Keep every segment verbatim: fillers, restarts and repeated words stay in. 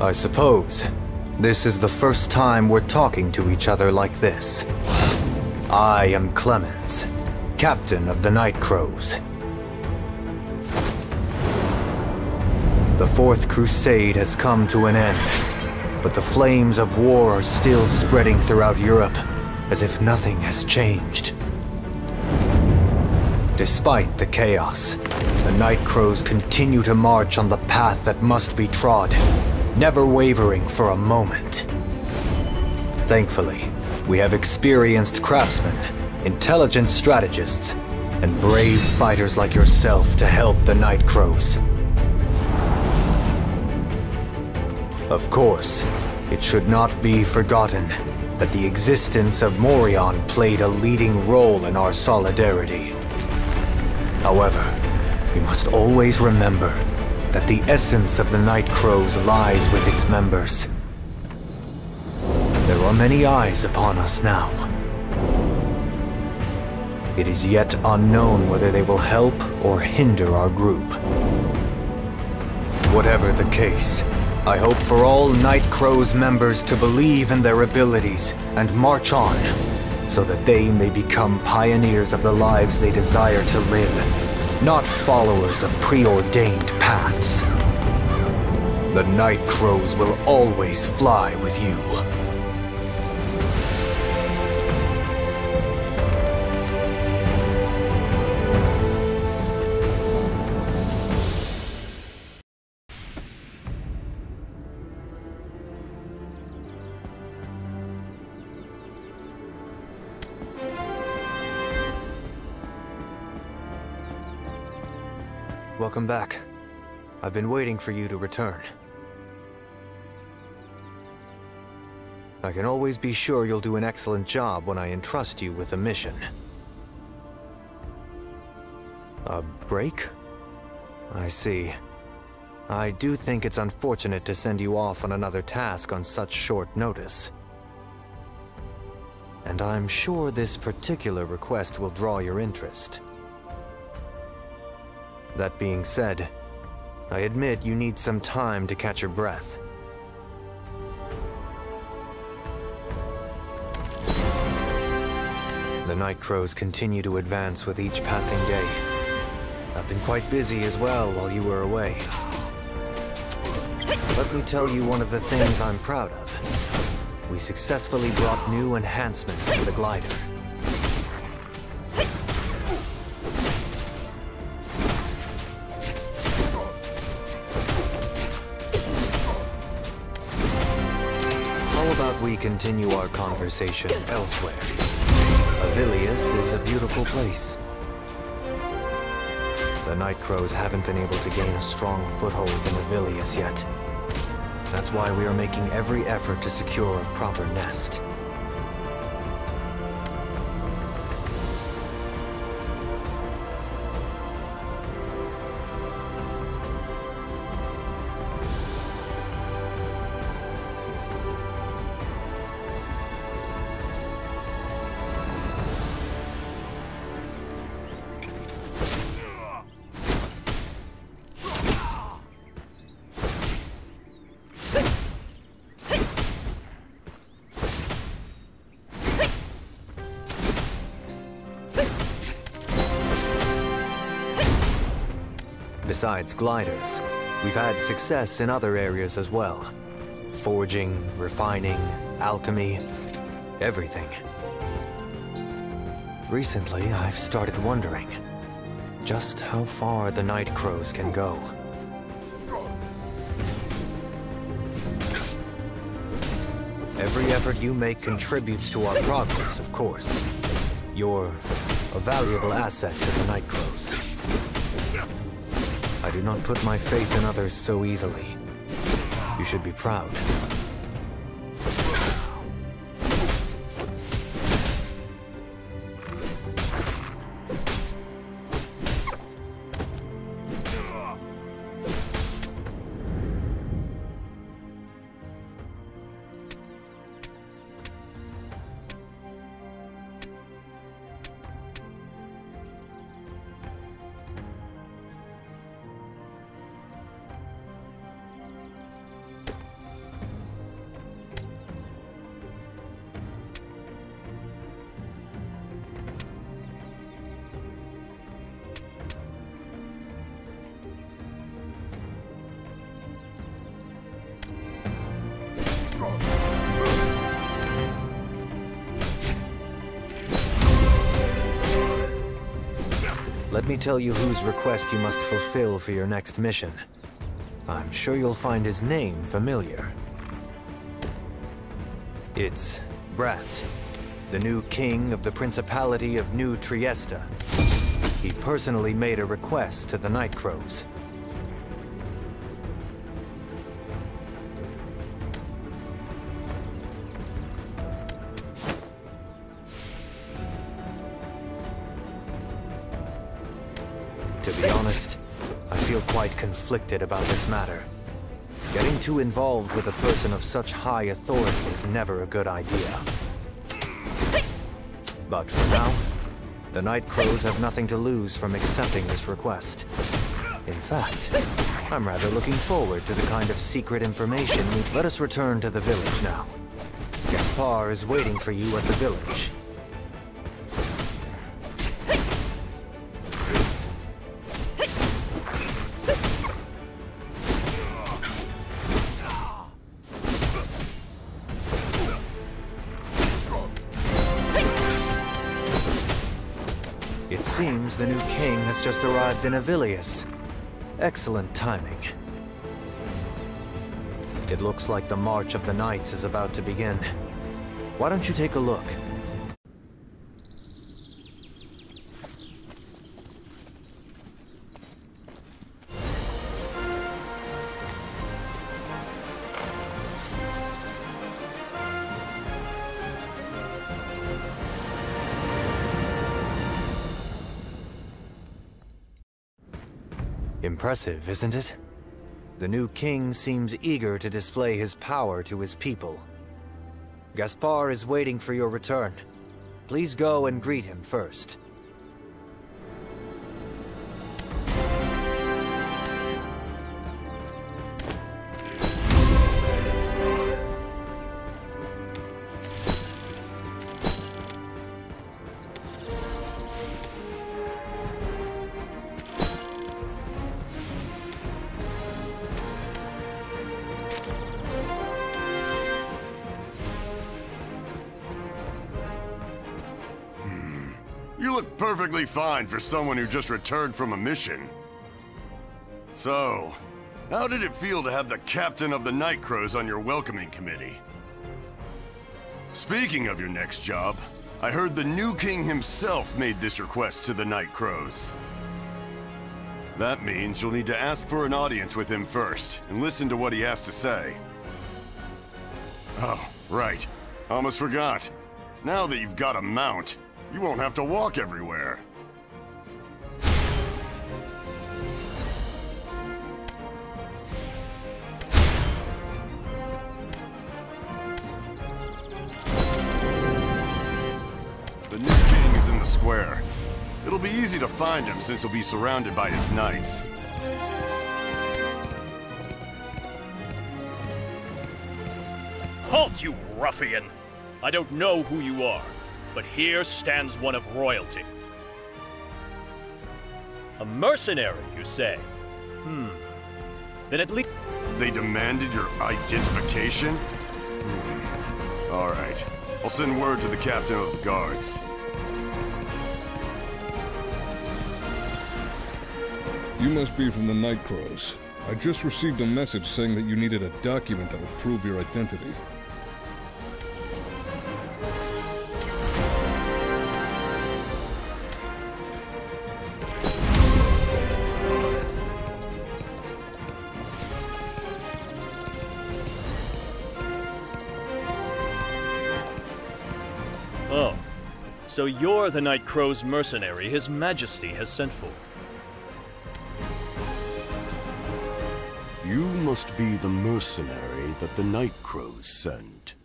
I suppose this is the first time we're talking to each other like this. I am Clemens, captain of the Night Crows. The Fourth Crusade has come to an end, but the flames of war are still spreading throughout Europe, as if nothing has changed. Despite the chaos, the Night Crows continue to march on the path that must be trod, never wavering for a moment. Thankfully, we have experienced craftsmen, intelligent strategists, and brave fighters like yourself to help the Night Crows. Of course, it should not be forgotten that the existence of Morion played a leading role in our solidarity. However, we must always remember that the essence of the Night Crows lies with its members. There are many eyes upon us now. It is yet unknown whether they will help or hinder our group. Whatever the case, I hope for all Night Crows members to believe in their abilities and march on, so that they may become pioneers of the lives they desire to live, not followers of preordained paths. The Night Crows will always fly with you. Welcome back. I've been waiting for you to return. I can always be sure you'll do an excellent job when I entrust you with a mission. A break? I see. I do think it's unfortunate to send you off on another task on such short notice. And I'm sure this particular request will draw your interest. That being said, I admit you need some time to catch your breath. The Night Crows continue to advance with each passing day. I've been quite busy as well while you were away. Let me tell you one of the things I'm proud of. We successfully brought new enhancements to the glider. We continue our conversation elsewhere. Avilius is a beautiful place. The Night Crows haven't been able to gain a strong foothold in Avilius yet. That's why we are making every effort to secure a proper nest. Besides gliders, we've had success in other areas as well. Forging, refining, alchemy, everything. Recently, I've started wondering just how far the Night Crows can go. Every effort you make contributes to our progress, of course. You're a valuable asset to the Night Crows. I do not put my faith in others so easily. You should be proud. Let me tell you whose request you must fulfill for your next mission. I'm sure you'll find his name familiar. It's Bratt, the new king of the Principality of New Trieste. He personally made a request to the Night Crows. To be honest, I feel quite conflicted about this matter. Getting too involved with a person of such high authority is never a good idea. But for now, the Night Crows have nothing to lose from accepting this request. In fact, I'm rather looking forward to the kind of secret information we... Let us return to the village now. Gaspar is waiting for you at the village. It seems the new king has just arrived in Avilius. Excellent timing. It looks like the March of the Knights is about to begin. Why don't you take a look? Impressive, isn't it? The new king seems eager to display his power to his people. Gaspar is waiting for your return. Please go and greet him first. Perfectly fine for someone who just returned from a mission. So, how did it feel to have the captain of the Night Crows on your welcoming committee? Speaking of your next job, I heard the new king himself made this request to the Night Crows. That means you'll need to ask for an audience with him first and listen to what he has to say. Oh, right. Almost forgot. Now that you've got a mount, you won't have to walk everywhere. The new king is in the square. It'll be easy to find him since he'll be surrounded by his knights. Halt, you ruffian! I don't know who you are, but here stands one of royalty. A mercenary, you say? Hmm. Then at least... They demanded your identification? Hmm. All right. I'll send word to the captain of the guards. You must be from the Night Crows. I just received a message saying that you needed a document that would prove your identity. So you're the Night Crow's mercenary His Majesty has sent for. You must be the mercenary that the Night Crows sent.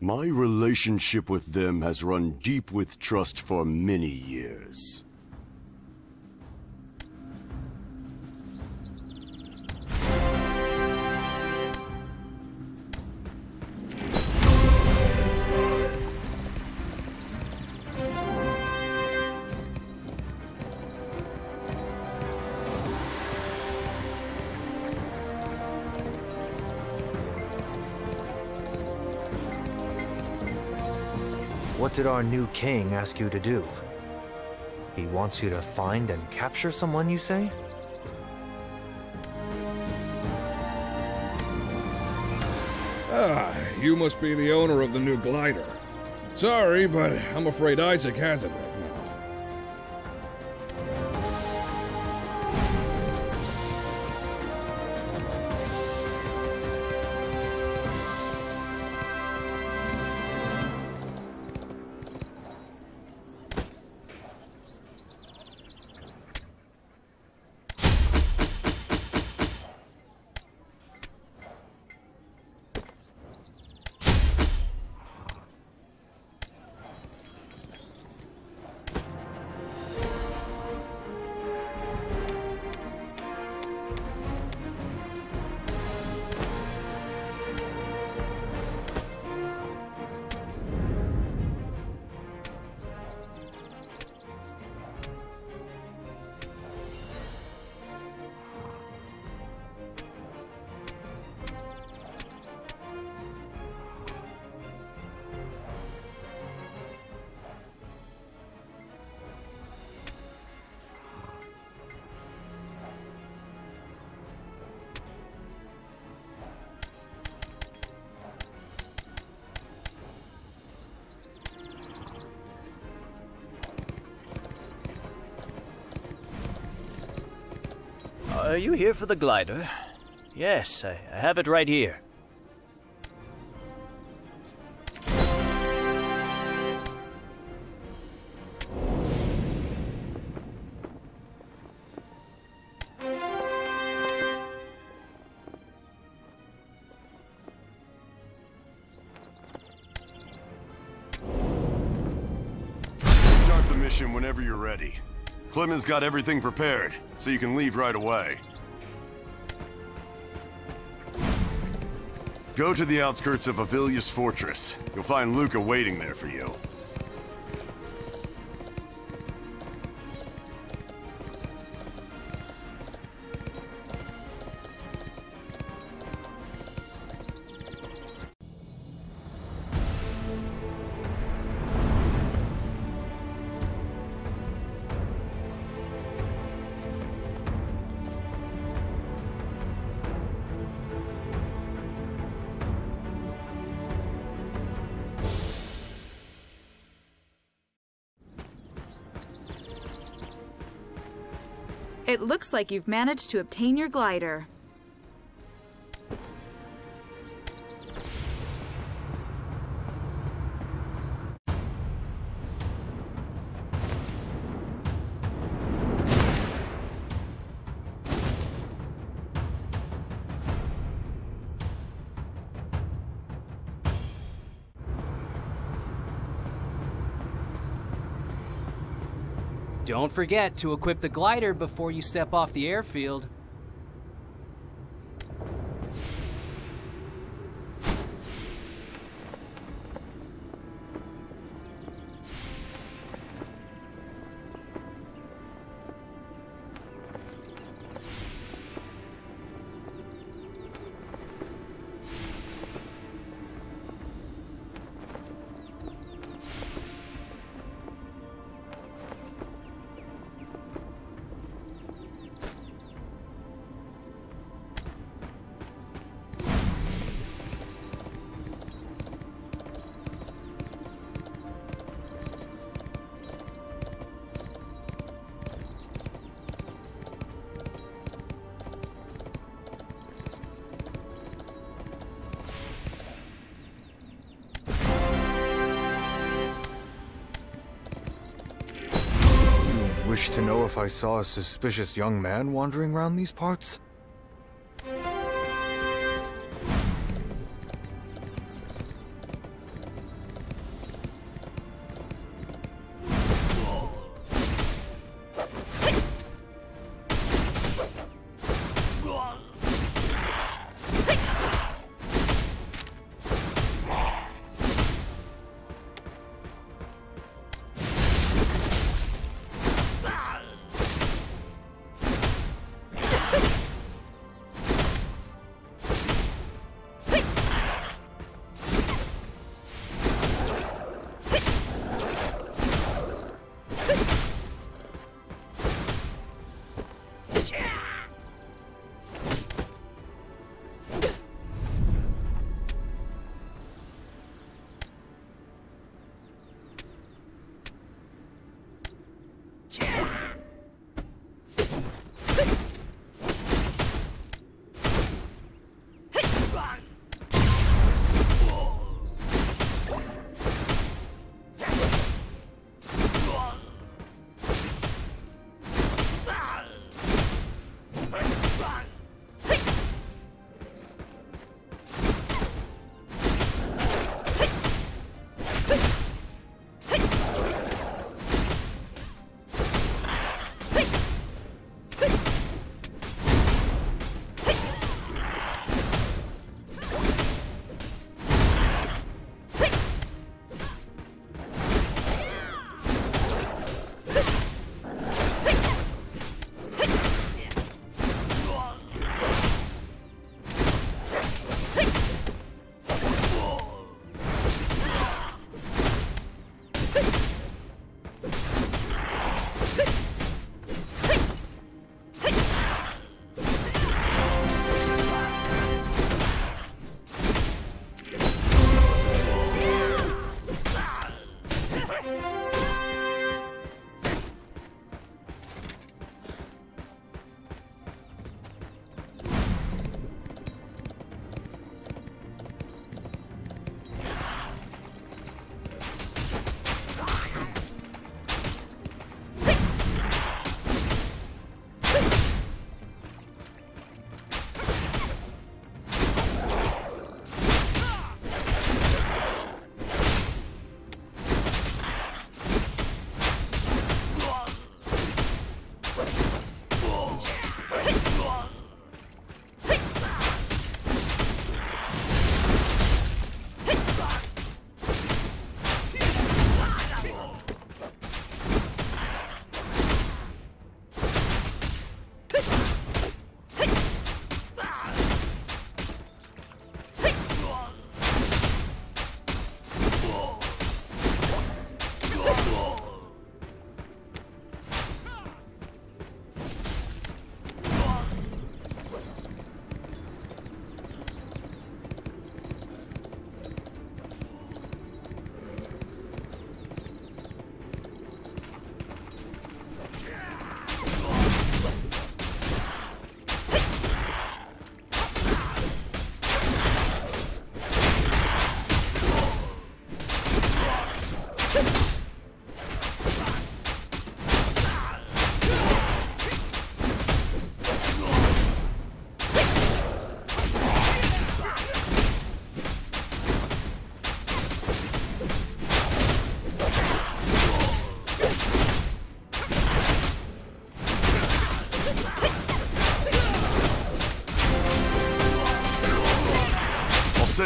My relationship with them has run deep with trust for many years. What did our new king ask you to do? He wants you to find and capture someone, you say? Ah, you must be the owner of the new glider. Sorry, but I'm afraid Isaac has it right Are you here for the glider? Yes, I have it right here. Start the mission whenever you're ready. Clemens got everything prepared, so you can leave right away. Go to the outskirts of Avilius Fortress. You'll find Luca waiting there for you. It looks like you've managed to obtain your glider. Don't forget to equip the glider before you step off the airfield. Wish to know if I saw a suspicious young man wandering around these parts?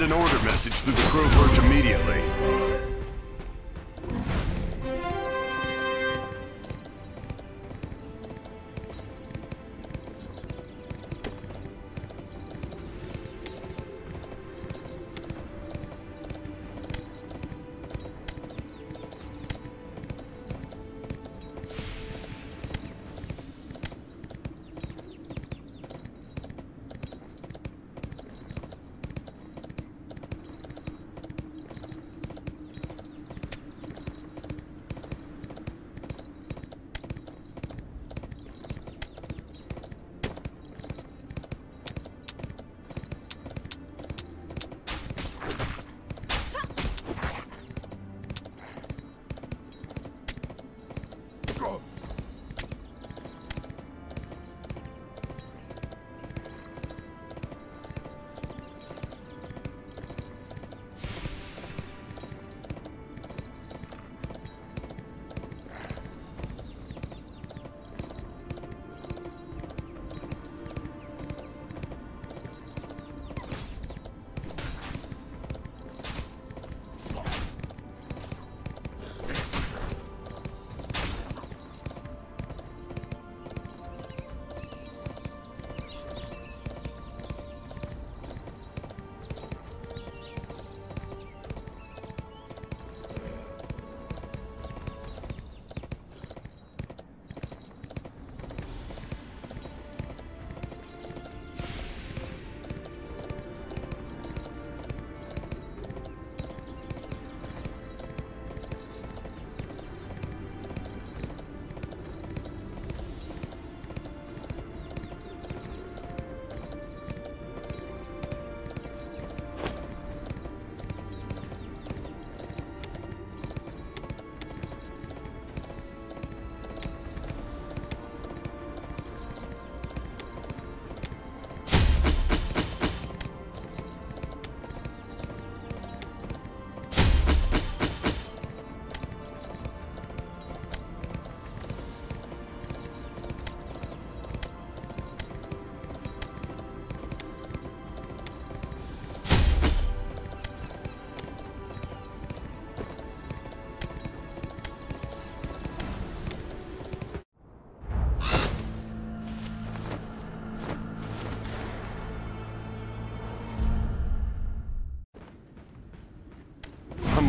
send an order message through the Crow Perch immediately.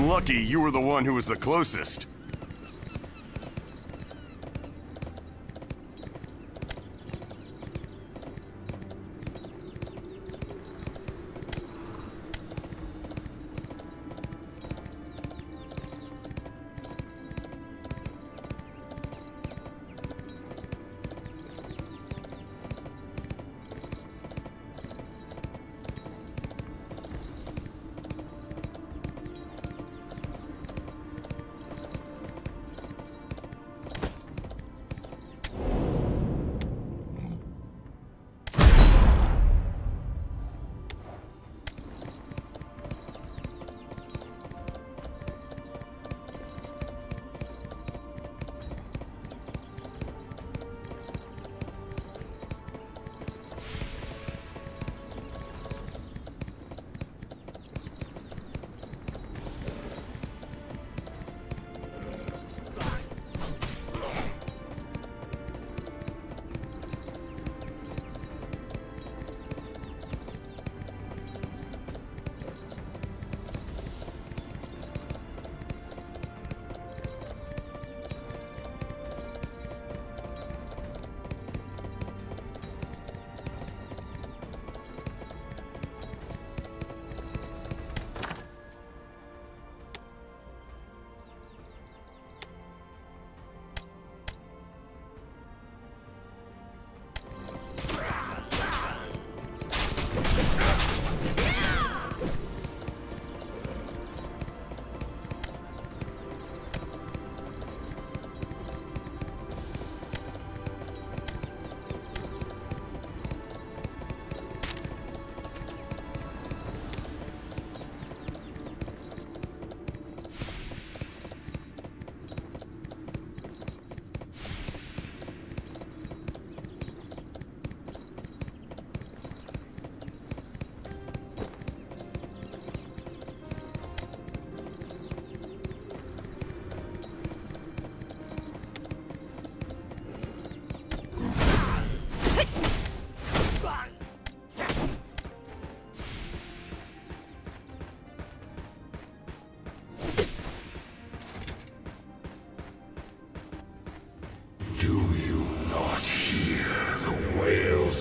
Lucky you were the one who was the closest.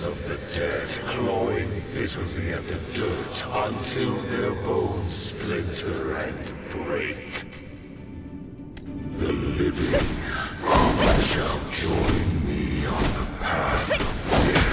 sons of the dead, clawing bitterly at the dirt until their bones splinter and break. The living shall join me on the path of death.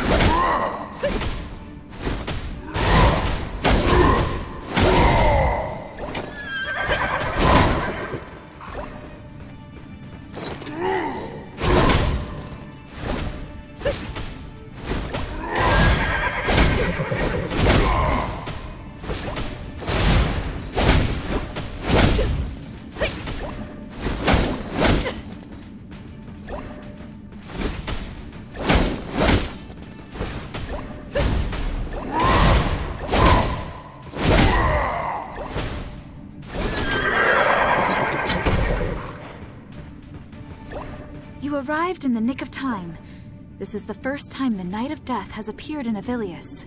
Arrived in the nick of time. This is the first time the Knight of Death has appeared in Avilius.